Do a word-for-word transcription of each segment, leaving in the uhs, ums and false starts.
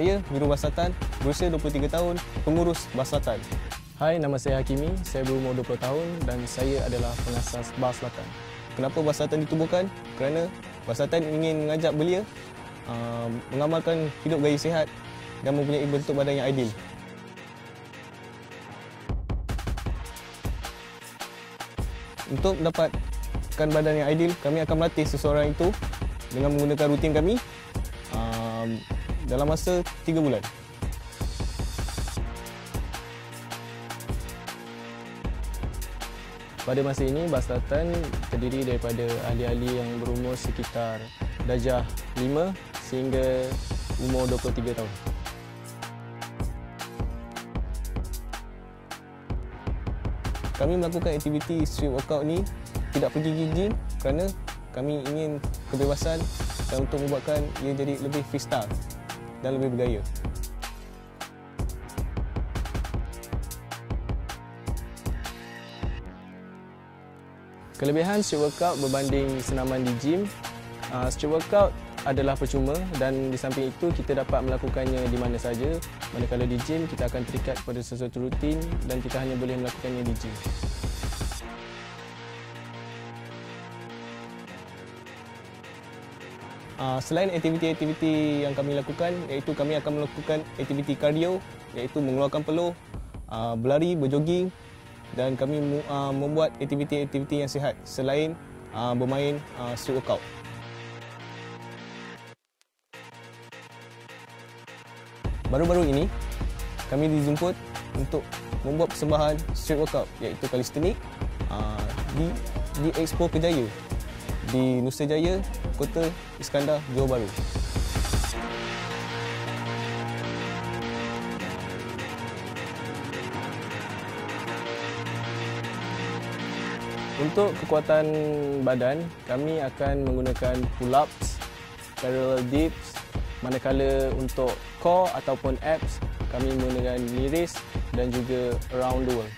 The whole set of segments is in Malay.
Saya Miru Bar-Selatan, berusia dua puluh tiga tahun, pengurus Bar-Selatan. Hai, nama saya Hakimi, saya berumur dua puluh tahun dan saya adalah pengasas Bar-Selatan. Kenapa Bar-Selatan ditubuhkan? Kerana Bar-Selatan ingin mengajak belia uh, mengamalkan hidup gaya sihat dan mempunyai bentuk badan yang ideal. Untuk mendapatkan badan yang ideal, kami akan melatih seseorang itu dengan menggunakan rutin kami uh, dalam masa tiga bulan. Pada masa ini, Bar-Selatan terdiri daripada ahli-ahli yang berumur sekitar darjah lima sehingga umur dua puluh tiga tahun. Kami melakukan aktiviti street workout ni tidak pergi ke gym kerana kami ingin kebebasan dan untuk membuatkan ia jadi lebih freestyle dan lebih bergaya. Kelebihan street workout berbanding senaman di gym, street workout adalah percuma dan di samping itu kita dapat melakukannya di mana saja. Manakala di gym, kita akan terikat kepada sesuatu rutin dan kita hanya boleh melakukannya di gym. Selain aktiviti-aktiviti yang kami lakukan, iaitu kami akan melakukan aktiviti kardio, iaitu mengeluarkan peluh, berlari, berjoging, dan kami uh, membuat aktiviti-aktiviti yang sihat selain uh, bermain uh, street workout. Baru-baru ini, kami dijemput untuk membuat persembahan street workout iaitu kalistenik uh, di, di Expo Kejaya di Nusajaya, Kota Iskandar, Johor Bahru. Untuk kekuatan badan, kami akan menggunakan pull-ups, parallel dips, manakala untuk core ataupun abs, kami menggunakan miris dan juga round dual.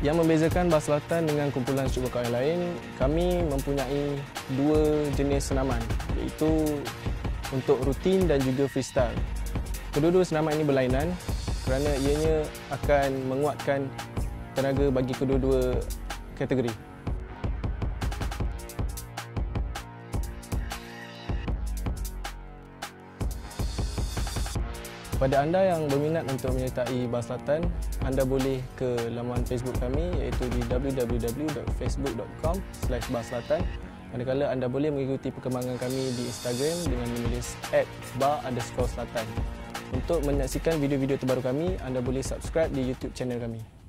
Yang membezakan Bar-Selatan dengan kumpulan street workout yang lain, kami mempunyai dua jenis senaman iaitu untuk rutin dan juga freestyle. Kedua-dua senaman ini berlainan kerana ianya akan menguatkan tenaga bagi kedua-dua kategori. Pada anda yang berminat untuk menyertai Bar-Selatan, anda boleh ke laman Facebook kami iaitu di w w w dot facebook dot com slash bar selatan. Manakala anda boleh mengikuti perkembangan kami di Instagram dengan menulis at bar underscore selatan. Untuk menyaksikan video-video terbaru kami, anda boleh subscribe di YouTube channel kami.